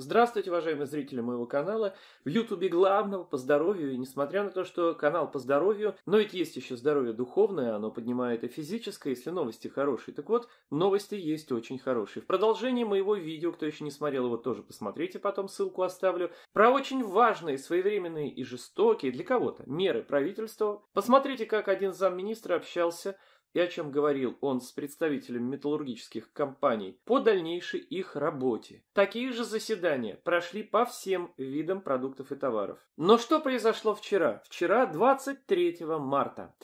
Здравствуйте, уважаемые зрители моего канала, в ютубе главного по здоровью, и несмотря на то, что канал по здоровью, но ведь есть еще здоровье духовное, оно поднимает и физическое, если новости хорошие. Так вот, новости есть очень хорошие. В продолжении моего видео, кто еще не смотрел его, тоже посмотрите, потом ссылку оставлю, про очень важные, своевременные и жестокие для кого-то меры правительства. Посмотрите, как один замминистра общался и о чем говорил он с представителями металлургических компаний по дальнейшей их работе. Такие же заседания прошли по всем видам продуктов и товаров. Но что произошло вчера? Вчера, 23 марта.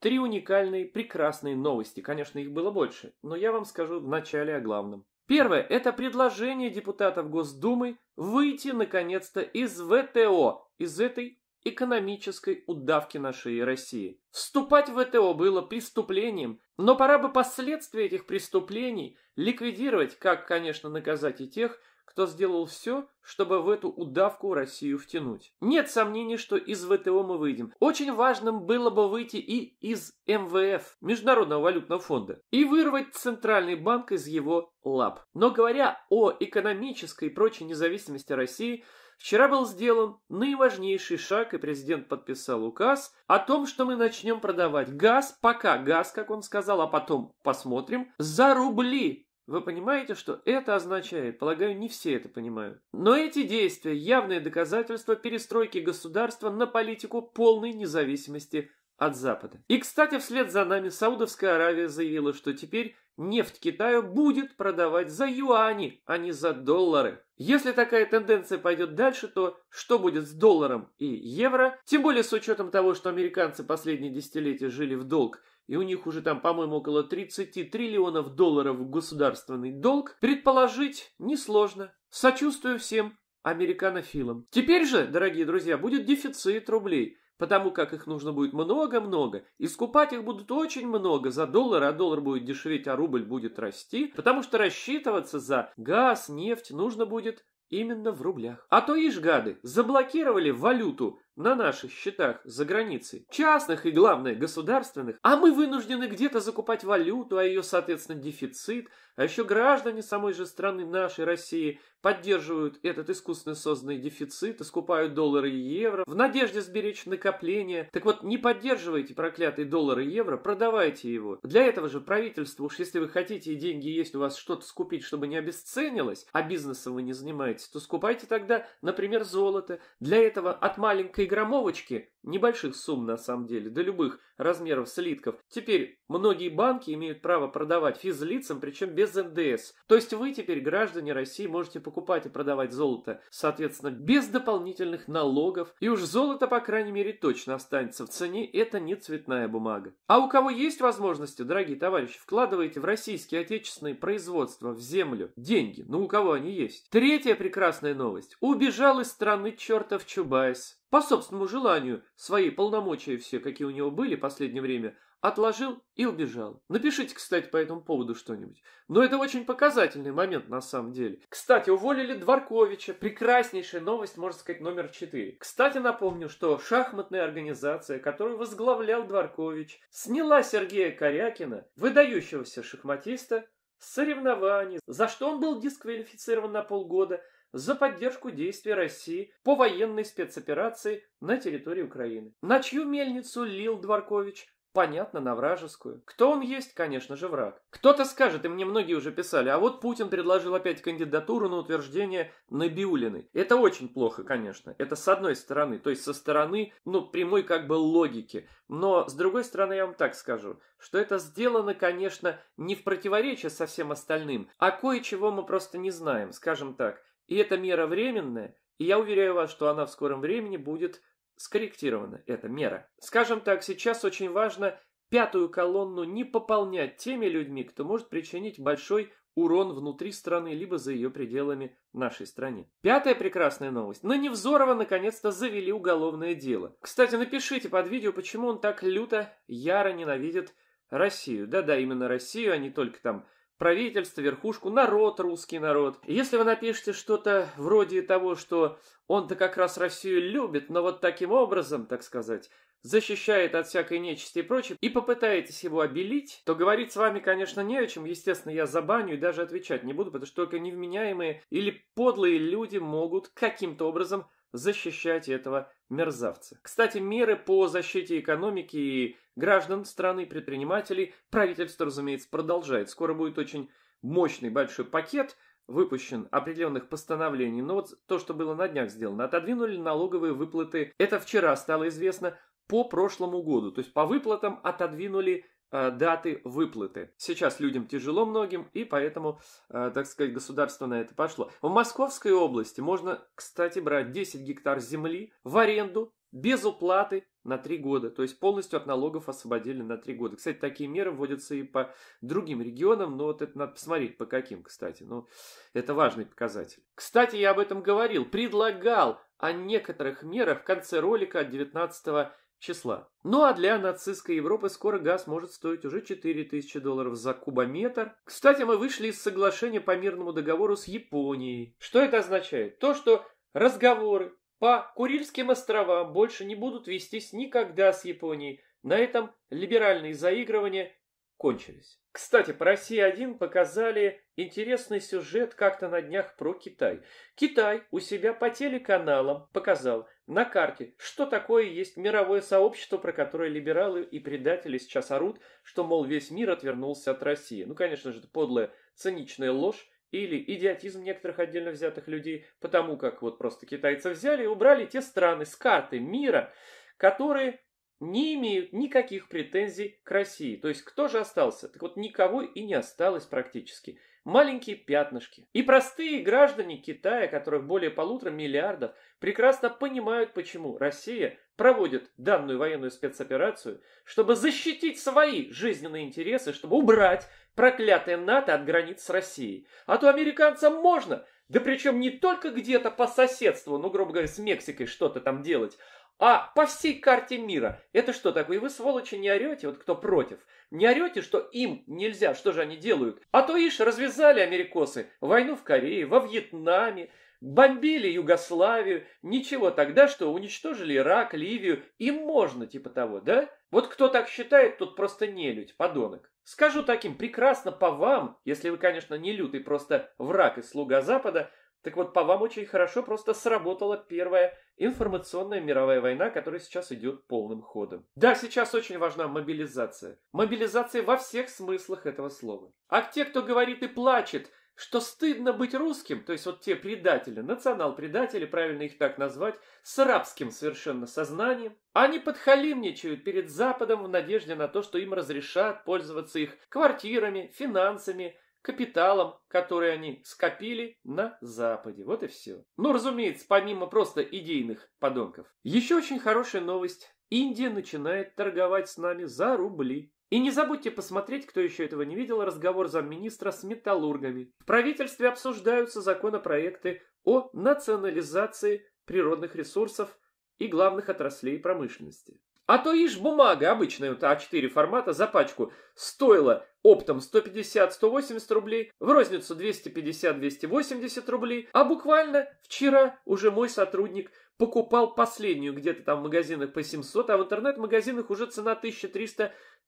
Три уникальные, прекрасные новости. Конечно, их было больше, но я вам скажу вначале о главном. Первое – это предложение депутатов Госдумы выйти, наконец-то, из ВТО, из этой экономической удавки на шее России. Вступать в ВТО было преступлением, но пора бы последствия этих преступлений ликвидировать, как, конечно, наказать и тех, кто сделал все, чтобы в эту удавку Россию втянуть. Нет сомнений, что из ВТО мы выйдем. Очень важным было бы выйти и из МВФ, Международного валютного фонда, и вырвать Центральный банк из его лап. Но говоря о экономической и прочей независимости России, вчера был сделан наиважнейший шаг, и президент подписал указ о том, что мы начнем продавать газ, пока газ, как он сказал, а потом посмотрим, за рубли. Вы понимаете, что это означает? Полагаю, не все это понимают. Но эти действия – явное доказательство перестройки государства на политику полной независимости от Запада. И, кстати, вслед за нами Саудовская Аравия заявила, что теперь нефть Китаю будет продавать за юани, а не за доллары. Если такая тенденция пойдет дальше, то что будет с долларом и евро? Тем более с учетом того, что американцы последние десятилетия жили в долг, и у них уже там, по-моему, около 30 триллионов долларов государственный долг, предположить несложно. Сочувствую всем американофилам. Теперь же, дорогие друзья, будет дефицит рублей, потому как их нужно будет много-много, и скупать их будут очень много за доллары, а доллар будет дешеветь, а рубль будет расти, потому что рассчитываться за газ, нефть нужно будет именно в рублях. А то ишь гады заблокировали валюту на наших счетах за границей, частных и, главное, государственных, а мы вынуждены где-то закупать валюту, а ее, соответственно, дефицит, а еще граждане самой же страны нашей России поддерживают этот искусственно созданный дефицит, скупают доллары и евро в надежде сберечь накопления. Так вот, не поддерживайте проклятые доллары и евро, продавайте его. Для этого же правительство, уж если вы хотите и деньги есть у вас что-то скупить, чтобы не обесценилось, а бизнесом вы не занимаетесь, то скупайте тогда, например, золото. Для этого от маленькой граммовочки, небольших сумм на самом деле, до любых размеров слитков, теперь многие банки имеют право продавать физлицам, причем без НДС. То есть вы теперь, граждане России, можете покупать и продавать золото, соответственно, без дополнительных налогов. И уж золото, по крайней мере, точно останется в цене, это не цветная бумага. А у кого есть возможности, дорогие товарищи, вкладывайте в российские отечественные производства, в землю, деньги, ну у кого они есть. Третья прекрасная новость. Убежал из страны чертов Чубайс. По собственному желанию, свои полномочия все, какие у него были в последнее время, отложил и убежал. Напишите, кстати, по этому поводу что-нибудь. Но это очень показательный момент на самом деле. Кстати, уволили Дворковича. Прекраснейшая новость, можно сказать, номер 4. Кстати, напомню, что шахматная организация, которую возглавлял Дворкович, сняла Сергея Корякина, выдающегося шахматиста, с соревнований, за что он был дисквалифицирован на полгода, за поддержку действий России по военной спецоперации на территории Украины. На чью мельницу лил Дворкович? Понятно, на вражескую. Кто он есть? Конечно же, враг. Кто-то скажет, и мне многие уже писали, а вот Путин предложил опять кандидатуру на утверждение Набиулиной. Это очень плохо, конечно. Это с одной стороны, то есть со стороны, ну, прямой как бы логики. Но с другой стороны, я вам так скажу, что это сделано, конечно, не в противоречии со всем остальным, а кое-чего мы просто не знаем, скажем так. И эта мера временная, и я уверяю вас, что она в скором времени будет скорректирована, эта мера. Скажем так, сейчас очень важно пятую колонну не пополнять теми людьми, кто может причинить большой урон внутри страны, либо за ее пределами нашей стране. Пятая прекрасная новость. На Невзорова наконец-то завели уголовное дело. Кстати, напишите под видео, почему он так люто, яро ненавидит Россию. Да-да, именно Россию, а не только там правительство, верхушку, народ, русский народ. Если вы напишите что-то вроде того, что он-то как раз Россию любит, но вот таким образом, так сказать, защищает от всякой нечисти и прочее, и попытаетесь его обелить, то говорить с вами, конечно, не о чем. Естественно, я забаню и даже отвечать не буду, потому что только невменяемые или подлые люди могут каким-то образом защищать этого мерзавца. Кстати, меры по защите экономики и граждан страны, предпринимателей, правительство, разумеется, продолжает. Скоро будет очень мощный большой пакет выпущен определенных постановлений. Но вот то, что было на днях сделано, отодвинули налоговые выплаты. Это вчера стало известно. По прошлому году, то есть по выплатам отодвинули даты выплаты. Сейчас людям тяжело многим, и поэтому, так сказать, государство на это пошло. В Московской области можно, кстати, брать 10 гектар земли в аренду без уплаты на 3 года. То есть полностью от налогов освободили на 3 года. Кстати, такие меры вводятся и по другим регионам, но вот это надо посмотреть по каким, кстати. Но это важный показатель. Кстати, я об этом говорил, предлагал о некоторых мерах в конце ролика от 19 числа. Ну а для нацистской Европы скоро газ может стоить уже $4000 за кубометр. Кстати, мы вышли из соглашения по мирному договору с Японией. Что это означает? То, что разговоры по Курильским островам больше не будут вестись никогда с Японией. На этом либеральные заигрывания кончились. Кстати, по России-1 показали интересный сюжет как-то на днях про Китай. Китай у себя по телеканалам показал на карте, что такое есть мировое сообщество, про которое либералы и предатели сейчас орут, что, мол, весь мир отвернулся от России. Ну, конечно же, это подлая, циничная ложь или идиотизм некоторых отдельно взятых людей, потому как вот просто китайцы взяли и убрали те страны с карты мира, которые не имеют никаких претензий к России. То есть, кто же остался? Так вот, никого и не осталось практически. Маленькие пятнышки. И простые граждане Китая, которых более 1,5 миллиарда, прекрасно понимают, почему Россия проводит данную военную спецоперацию, чтобы защитить свои жизненные интересы, чтобы убрать проклятое НАТО от границ с Россией. А то американцам можно, да причем не только где-то по соседству, ну, грубо говоря, с Мексикой что-то там делать, а по всей карте мира. Это что такое? И вы, сволочи, не орете, вот кто против, не орете, что им нельзя, что же они делают? А то, ишь, развязали америкосы войну в Корее, во Вьетнаме, бомбили Югославию, ничего тогда, что уничтожили Ирак, Ливию, им можно, типа того, да? Вот кто так считает, тот просто нелюдь, подонок. Скажу таким, прекрасно по вам, если вы, конечно, не лютый, просто враг и слуга Запада, так вот, по вам очень хорошо просто сработала первая информационная мировая война, которая сейчас идет полным ходом. Да, сейчас очень важна мобилизация. Мобилизация во всех смыслах этого слова. А те, кто говорит и плачет, что стыдно быть русским, то есть вот те предатели, национал-предатели, правильно их так назвать, с арабским совершенно сознанием, они подхалимничают перед Западом в надежде на то, что им разрешат пользоваться их квартирами, финансами, капиталом, который они скопили на Западе. Вот и все. Ну, разумеется, помимо просто идейных подонков. Еще очень хорошая новость. Индия начинает торговать с нами за рубли. И не забудьте посмотреть, кто еще этого не видел, разговор замминистра с металлургами. В правительстве обсуждаются законопроекты о национализации природных ресурсов и главных отраслей промышленности. А то ишь бумага обычная, вот А4 формата, за пачку стоила оптом 150-180 рублей, в розницу 250-280 рублей. А буквально вчера уже мой сотрудник покупал последнюю где-то там в магазинах по 700, а в интернет-магазинах уже цена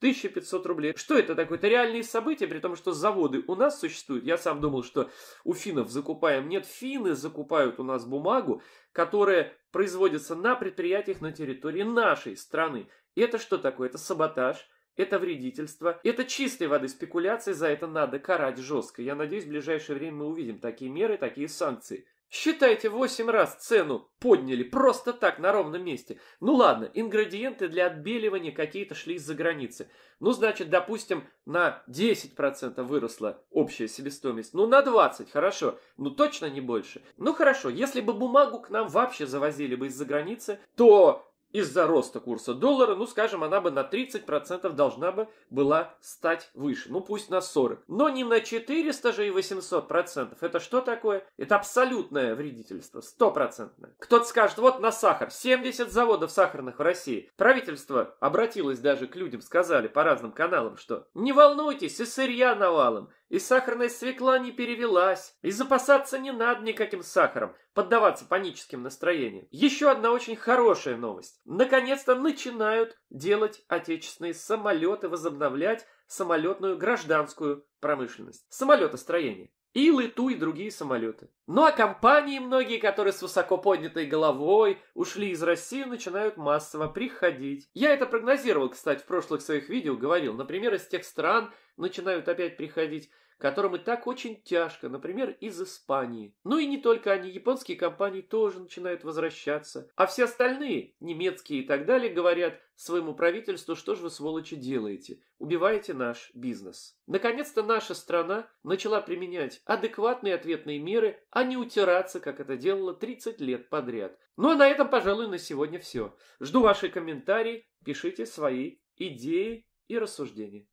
1300-1500 рублей. Что это такое? Это реальные события, при том, что заводы у нас существуют. Я сам думал, что у финнов закупаем. Нет, финны закупают у нас бумагу, которая производится на предприятиях на территории нашей страны. И это что такое? Это саботаж. Это вредительство, это чистой воды спекуляции, за это надо карать жестко. Я надеюсь, в ближайшее время мы увидим такие меры, такие санкции. Считайте, 8 раз цену подняли просто так, на ровном месте. Ну ладно, ингредиенты для отбеливания какие-то шли из-за границы. Ну значит, допустим, на 10% выросла общая себестоимость. Ну на 20%, хорошо, ну точно не больше. Ну хорошо, если бы бумагу к нам вообще завозили бы из-за границы, то из-за роста курса доллара, ну, скажем, она бы на 30% должна бы была стать выше. Ну, пусть на 40%. Но не на 400 же и 800%. Это что такое? Это абсолютное вредительство. 100%. Кто-то скажет, вот на сахар. 70 заводов сахарных в России. Правительство обратилось даже к людям, сказали по разным каналам, что не волнуйтесь, и сырья навалом, и сахарная свекла не перевелась, и запасаться не надо никаким сахаром, поддаваться паническим настроениям. Еще одна очень хорошая новость. наконец-то начинают делать отечественные самолеты, возобновлять самолетную гражданскую промышленность, самолетостроение. Илы, ту и другие самолеты. Ну а компании многие, которые с высоко поднятой головой ушли из России, начинают массово приходить. Я это прогнозировал, кстати, в прошлых своих видео говорил. Например, из тех стран начинают опять приходить, которым и так очень тяжко. Например, из Испании. Ну и не только они. Японские компании тоже начинают возвращаться. А все остальные, немецкие и так далее, говорят своему правительству: что же вы, сволочи, делаете? Убиваете наш бизнес. Наконец-то наша страна начала применять адекватные ответные меры, а не утираться, как это делала 30 лет подряд. Ну а на этом, пожалуй, на сегодня все. Жду ваши комментарии, пишите свои идеи и рассуждения.